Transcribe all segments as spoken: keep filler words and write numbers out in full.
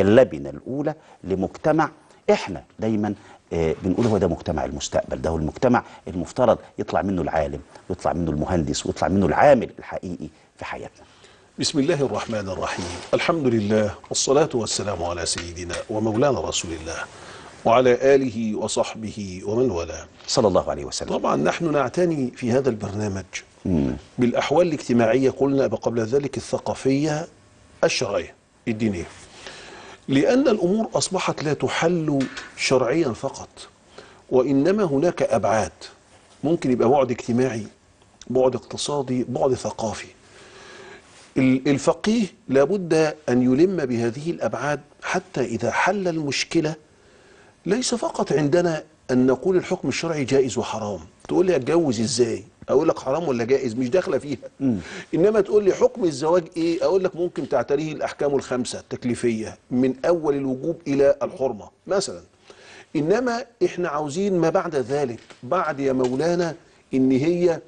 اللبنة الأولى لمجتمع إحنا دايما بنقول هو ده مجتمع المستقبل، ده هو المجتمع المفترض يطلع منه العالم ويطلع منه المهندس ويطلع منه العامل الحقيقي في حياتنا. بسم الله الرحمن الرحيم، الحمد لله والصلاة والسلام على سيدنا ومولانا رسول الله وعلى آله وصحبه ومن والاه صلى الله عليه وسلم. طبعا نحن نعتني في هذا البرنامج مم. بالأحوال الاجتماعية، قلنا قبل ذلك الثقافية الشرعية الدينية، لأن الأمور أصبحت لا تحل شرعيا فقط، وإنما هناك أبعاد، ممكن يبقى بعد اجتماعي، بعد اقتصادي، بعد ثقافي. الفقيه لابد أن يلم بهذه الأبعاد حتى إذا حل المشكلة. ليس فقط عندنا أن نقول الحكم الشرعي جائز وحرام. تقول لي أتجوز إزاي؟ أقول لك حرام ولا جائز؟ مش داخلة فيها. م. إنما تقول لي حكم الزواج إيه؟ أقول لك ممكن تعتريه الأحكام الخمسة التكليفية من أول الوجوب إلى الحرمة مثلا. إنما إحنا عاوزين ما بعد ذلك، بعد يا مولانا إن هي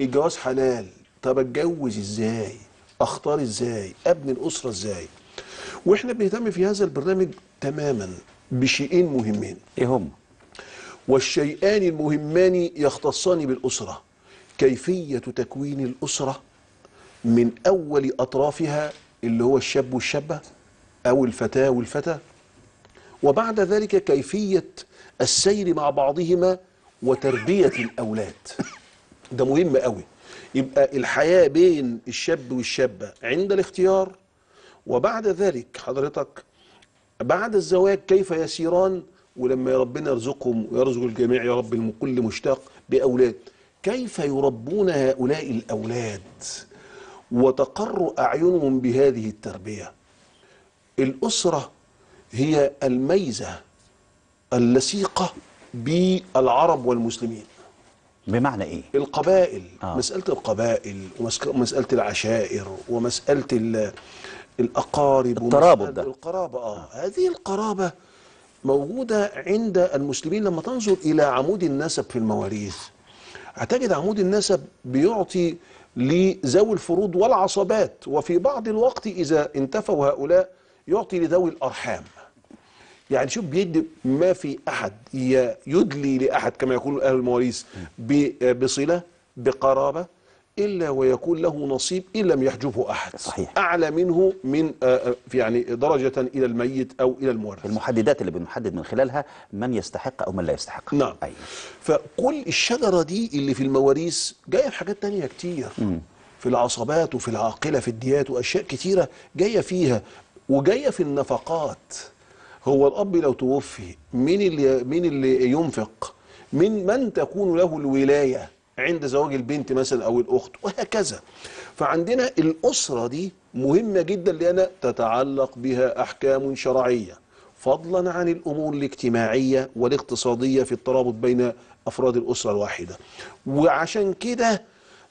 الجواز حلال، طب أتجوز إزاي؟ أختار إزاي؟ أبني الأسرة إزاي؟ وإحنا بنهتم في هذا البرنامج تماما بشيئين مهمين. إيه هم؟ والشيئان المهمان يختصان بالأسرة، كيفية تكوين الأسرة من أول أطرافها اللي هو الشاب والشابة أو الفتاة والفتى، وبعد ذلك كيفية السير مع بعضهما وتربية الأولاد. ده مهم قوي. يبقى الحياة بين الشاب والشابة عند الاختيار، وبعد ذلك حضرتك بعد الزواج كيف يسيران، ولما ربنا يرزقهم ويرزق الجميع يا رب كل مشتاق بأولاد، كيف يربون هؤلاء الأولاد وتقر أعينهم بهذه التربية. الأسرة هي الميزة اللصيقة بالعرب والمسلمين. بمعنى إيه؟ القبائل، آه. مسألة القبائل ومسألة العشائر ومسألة الأقارب والترابط، القرابة آه. هذه القرابة موجودة عند المسلمين. لما تنظر إلى عمود النسب في المواريث هتجد عمود النسب بيعطي لذوي الفروض والعصبات، وفي بعض الوقت إذا انتفوا هؤلاء يعطي لذوي الأرحام. يعني شوف بيد ما في أحد يدلي لأحد كما يقول أهل المواريث بصلة بقرابة إلا ويكون له نصيب إن لم يحجبه أحد. صحيح. أعلى منه من يعني درجة إلى الميت أو إلى المورث. المحددات اللي بنحدد من خلالها من يستحق أو من لا يستحق. نعم. أيوة. فكل الشجرة دي اللي في المواريث جاية في حاجات تانية كتير، م. في العصبات وفي العاقلة في الديات وأشياء كتيرة جاية فيها، وجاية في النفقات. هو الأب لو توفي مين اللي مين اللي ينفق؟ من من تكون له الولاية عند زواج البنت مثلا أو الأخت وهكذا. فعندنا الأسرة دي مهمة جدا لأن تتعلق بها أحكام شرعية، فضلا عن الأمور الاجتماعية والاقتصادية في الترابط بين أفراد الأسرة الواحدة. وعشان كده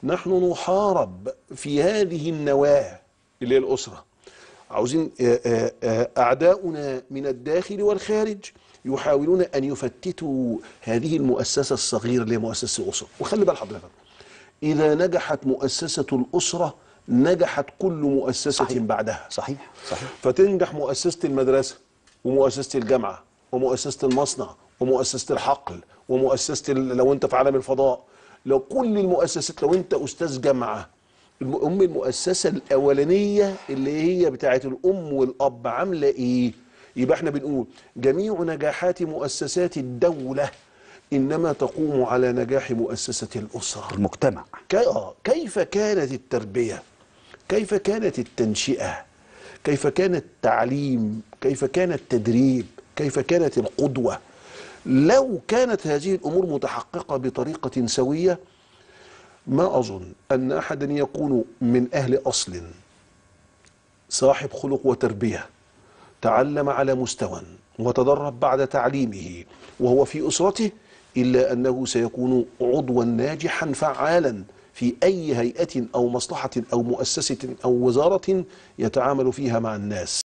نحن نحارب في هذه النواة اللي هي الأسرة. عاوزين أعداؤنا من الداخل والخارج يحاولون أن يفتتوا هذه المؤسسة الصغيرة اللي هي مؤسسة الأسرة. وخلي بال حضرتك، إذا نجحت مؤسسة الأسرة نجحت كل مؤسسة. صحيح. بعدها. صحيح صحيح. فتنجح مؤسسة المدرسة ومؤسسة الجامعة ومؤسسة المصنع ومؤسسة الحقل ومؤسسة لو أنت في عالم الفضاء، لو كل المؤسسات، لو أنت أستاذ جامعة، أم المؤسسة الأولانية اللي هي بتاعة الأم والأب عاملة إيه؟ يبقى احنا بنقول جميع نجاحات مؤسسات الدولة إنما تقوم على نجاح مؤسسة الأسرة، المجتمع. كيف كانت التربية؟ كيف كانت التنشئة؟ كيف كان التعليم؟ كيف كان التدريب؟ كيف كانت القدوة؟ لو كانت هذه الأمور متحققة بطريقة سوية ما أظن أن أحدا يكون من أهل أصل صاحب خلق وتربية تعلم على مستوى وتدرب بعد تعليمه وهو في أسرته إلا أنه سيكون عضوا ناجحا فعالا في أي هيئة أو مصلحة أو مؤسسة أو وزارة يتعامل فيها مع الناس.